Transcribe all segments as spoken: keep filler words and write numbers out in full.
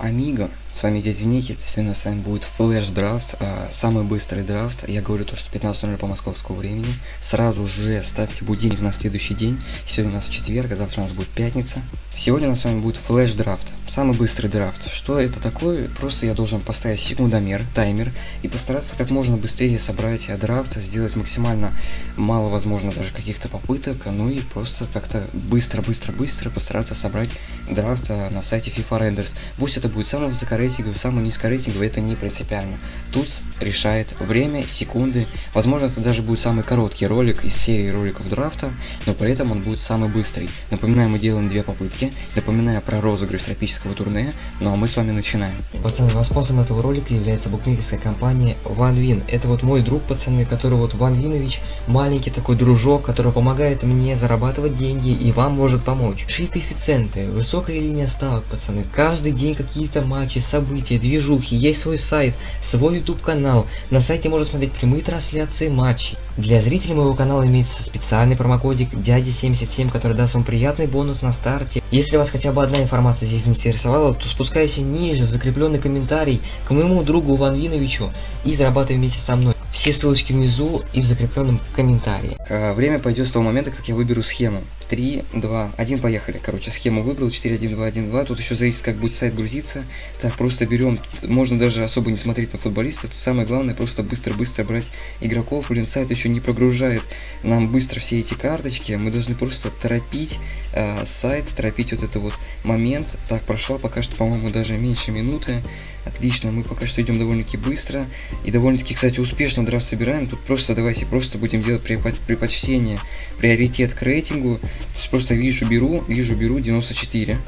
Амиго, с вами Дядя Никита, сегодня с вами будет флэш-драфт, э, самый быстрый драфт, я говорю то, что пятнадцать ноль ноль по московскому времени, сразу же ставьте будильник на следующий день, сегодня у нас четверг, а завтра у нас будет пятница. Сегодня у нас с вами будет флэш-драфт, самый быстрый драфт. Что это такое? Просто я должен поставить секундомер, таймер, и постараться как можно быстрее собрать драфт, сделать максимально мало, возможно, даже каких-то попыток, ну и просто как-то быстро-быстро-быстро постараться собрать драфт на сайте FIFA Renders. Пусть это будет самый высокорейтинговый, самый низкорейтинговый, это не принципиально. Тут решает время, секунды. Возможно, это даже будет самый короткий ролик из серии роликов драфта, но при этом он будет самый быстрый. Напоминаю, мы делаем две попытки. Напоминаю про розыгрыш тропического турне. Ну а мы с вами начинаем. Пацаны, ну а спонсором этого ролика является букмекерская компания Ван Вин. Это вот мой друг, пацаны, который вот Ван Винович, маленький такой дружок, который помогает мне зарабатывать деньги и вам может помочь. Шли коэффициенты, высокая линия ставок, пацаны. Каждый день какие какие-то матчи, события, движухи, есть свой сайт, свой YouTube канал. На сайте можно смотреть прямые трансляции матчей. Для зрителей моего канала имеется специальный промокодик дядя семьдесят семь, который даст вам приятный бонус на старте. Если вас хотя бы одна информация здесь заинтересовала, то спускайся ниже в закрепленный комментарий к моему другу Ван Виновичу и зарабатывай вместе со мной. Все ссылочки внизу и в закрепленном комментарии. Время пойдет с того момента, как я выберу схему. три, два, один, поехали. Короче, схему выбрал, четыре, один, два, один, два. Тут еще зависит, как будет сайт грузиться. Так, просто берем, можно даже особо не смотреть на футболистов. Тут самое главное, просто быстро-быстро брать игроков. Блин, сайт еще не прогружает нам быстро все эти карточки. Мы должны просто торопить э, сайт, торопить вот этот вот момент. Так, прошло пока что, по-моему, даже меньше минуты. Отлично, мы пока что идем довольно-таки быстро. И довольно-таки, кстати, успешно драфт собираем. Тут просто давайте просто будем делать предпочтение, приоритет к рейтингу. То есть просто вижу, беру, вижу, беру, девяносто четыре.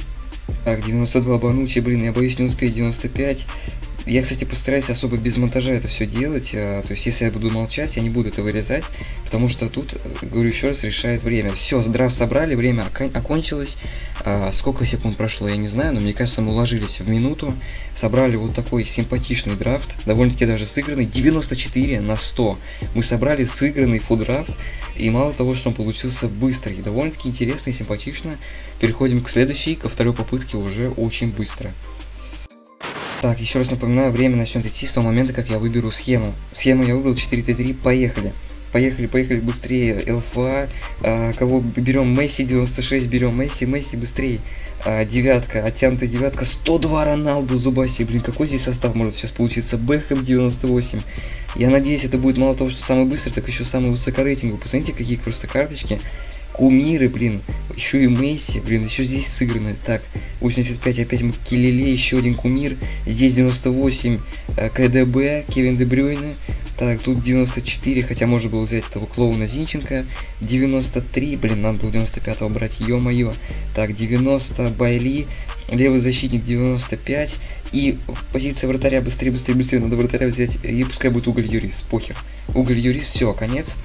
Так, девяносто два, банучи, блин, я боюсь не успеть, девяносто пять. Я, кстати, постараюсь особо без монтажа это все делать. То есть, если я буду молчать, я не буду это вырезать. Потому что тут, говорю еще раз, решает время. Все, драфт собрали, время окончилось. Сколько секунд прошло, я не знаю, но мне кажется, мы уложились в минуту. Собрали вот такой симпатичный драфт. Довольно-таки даже сыгранный. девяносто четыре на сто. Мы собрали сыгранный фудрафт. И мало того, что он получился быстрый. Довольно-таки интересно и симпатично. Переходим к следующей, ко второй попытке уже очень быстро. Так, еще раз напоминаю, время начнет идти с того момента, как я выберу схему. Схему я выбрал четыре три три, поехали. Поехали, поехали, быстрее, ЛФА, а, кого берем, Месси, девяносто шесть, берем Месси, Месси, быстрее, а, девятка, оттянутая девятка, сто два, Роналду, Зубаси, блин, какой здесь состав может сейчас получиться, Бэхэм, девяносто восемь, я надеюсь, это будет мало того, что самый быстрый, так еще самый высокорейтинговый, посмотрите, какие просто карточки. Кумиры, блин, еще и Месси, блин, еще здесь сыграны. Так, восемьдесят пять, опять мы Келеле, еще один кумир. Здесь девяносто восемь, КДБ, Кевин Де Брюйне. Так, тут девяносто четыре, хотя можно было взять этого клоуна Зинченко. девяносто три, блин, нам было девяносто пятого брать, ё-моё. Так, девяносто, Байли, левый защитник девяносто пять. И позиция вратаря, быстрее, быстрее, быстрее, надо вратаря взять. И пускай будет Уго Льорис, похер. Уго Льорис, все, конец.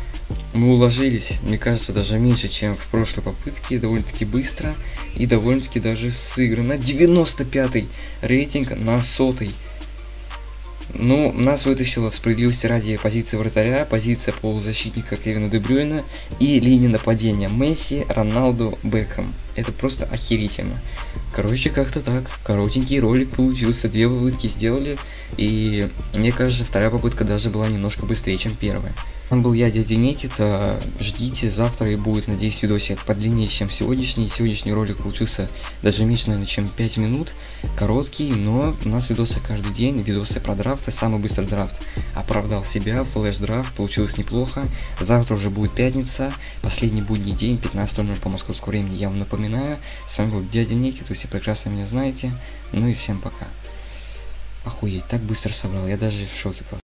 Мы уложились, мне кажется, даже меньше, чем в прошлой попытке, довольно-таки быстро и довольно-таки даже сыграно. девяносто пятый рейтинг на сотый. Ну, нас вытащила справедливости ради позиция вратаря, позиция полузащитника Кевина Де Брюйна и линия нападения Месси, Роналду, Бэхэм. Это просто охерительно. Короче, как-то так. Коротенький ролик получился, две попытки сделали, и мне кажется, вторая попытка даже была немножко быстрее, чем первая. Он был я, Дядя Никита. Ждите, завтра и будет, надеюсь, видосик подлиннее, чем сегодняшний. Сегодняшний ролик получился даже меньше, наверное, чем пять минут. Короткий, но у нас видосы каждый день, видосы про драфты. Самый быстрый драфт оправдал себя, флэш-драфт, получилось неплохо. Завтра уже будет пятница, последний будний день, пятнадцать ноль ноль по московскому времени, я вам напоминаю. С вами был Дядя Никита, вы все прекрасно меня знаете. Ну и всем пока. Охуеть, так быстро собрал, я даже в шоке просто.